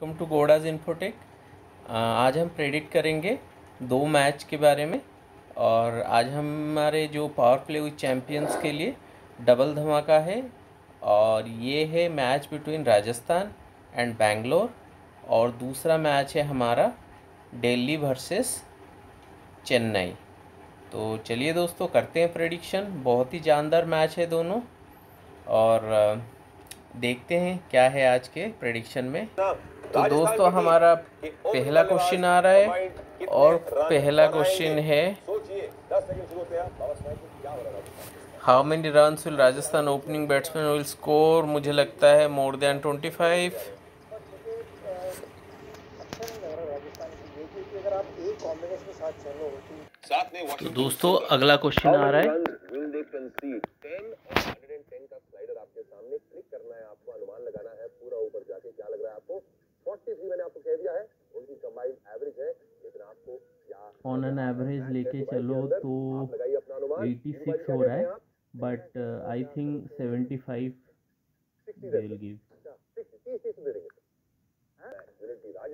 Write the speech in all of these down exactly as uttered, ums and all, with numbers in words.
Welcome to गोडाज infotech. आज हम predict करेंगे दो मैच के बारे में और आज हमारे जो पावर प्ले हुई चैम्पियंस के लिए डबल धमाका है और ये है match between Rajasthan and Bangalore और दूसरा मैच है हमारा दिल्ली वर्सेस चेन्नई। तो चलिए दोस्तों करते हैं प्रेडिक्शन। बहुत ही जानदार मैच है दोनों और देखते हैं क्या है आज के प्रेडिक्शन में। तो दोस्तों हमारा पहला क्वेश्चन आ रहा है और पहला क्वेश्चन है how many run will Rajasthan opening batsman will score. मुझे लगता है मोर देन ट्वेंटी फाइव। तो दोस्तों अगला क्वेश्चन आ रहा है ऑन एन एवरेज लेके चलो तो छियासी हो रहा है but I think seventy five will give.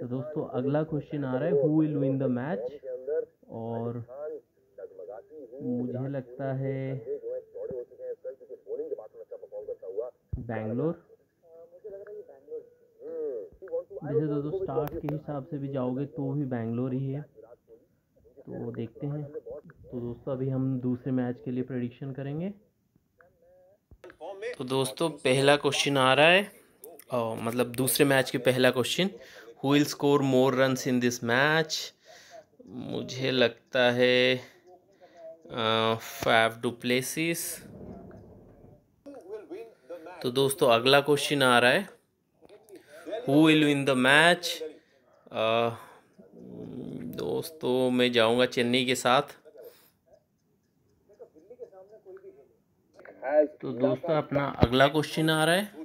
तो दोस्तों अगला क्वेश्चन आ रहा है who will win the match और मुझे लगता है बेंगलोर। वैसे तो, तो स्टार्ट के हिसाब से भी जाओगे तो भी बेंगलोर ही है, तो देखते हैं। तो दोस्तों अभी हम दूसरे मैच के लिए प्रेडिक्शन करेंगे। तो दोस्तों पहला क्वेश्चन आ रहा है और मतलब दूसरे मैच के पहला question who will score more runs in this match. मुझे लगता है फाफ डू प्लेसिस। तो दोस्तों अगला क्वेश्चन आ रहा है who will win the match. दोस्तों मैं जाऊंगा चेन्नई के साथ। तो दोस्तों अपना अगला क्वेश्चन आ रहा है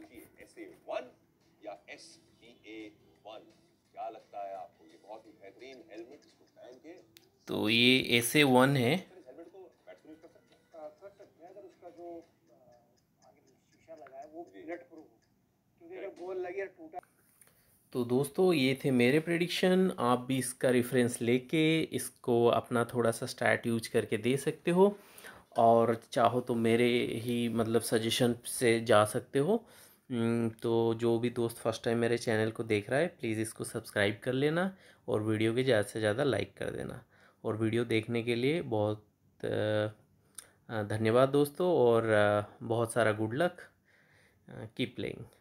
तो ये एसए वन है। तो दोस्तों ये थे मेरे प्रेडिक्शन। आप भी इसका रेफरेंस लेके इसको अपना थोड़ा सा स्टैट यूज करके दे सकते हो और चाहो तो मेरे ही मतलब सजेशन से जा सकते हो। तो जो भी दोस्त फर्स्ट टाइम मेरे चैनल को देख रहा है प्लीज़ इसको सब्सक्राइब कर लेना और वीडियो के ज़्यादा से ज़्यादा लाइक कर देना। और वीडियो देखने के लिए बहुत धन्यवाद दोस्तों और बहुत सारा गुड लक। Keep playing.